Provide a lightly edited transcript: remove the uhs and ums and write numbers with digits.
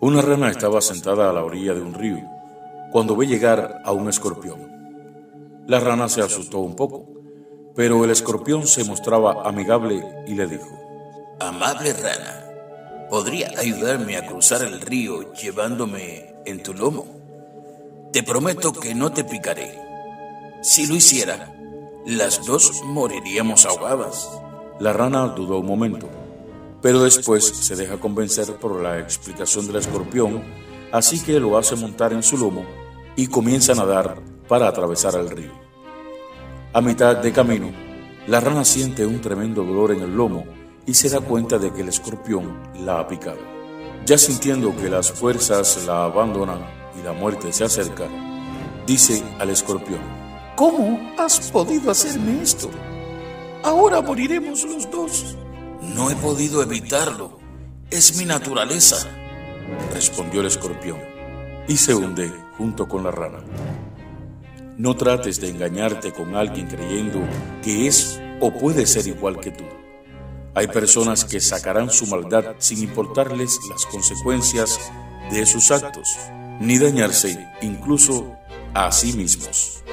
Una rana estaba sentada a la orilla de un río cuando ve llegar a un escorpión. La rana se asustó un poco, pero el escorpión se mostraba amigable y le dijo: «Amable rana, ¿podría ayudarme a cruzar el río llevándome en tu lomo? Te prometo que no te picaré. Si lo hiciera, las dos moriríamos ahogadas». La rana dudó un momento, pero después se deja convencer por la explicación del escorpión, así que lo hace montar en su lomo y comienza a nadar para atravesar el río. A mitad de camino, la rana siente un tremendo dolor en el lomo y se da cuenta de que el escorpión la ha picado. Ya sintiendo que las fuerzas la abandonan y la muerte se acerca, dice al escorpión: «¿Cómo has podido hacerme esto? Ahora moriremos los dos». «No he podido evitarlo, es mi naturaleza», respondió el escorpión, y se hunde junto con la rana. No trates de engañarte con alguien creyendo que es o puede ser igual que tú. Hay personas que sacarán su maldad sin importarles las consecuencias de sus actos, ni dañarse incluso a sí mismos.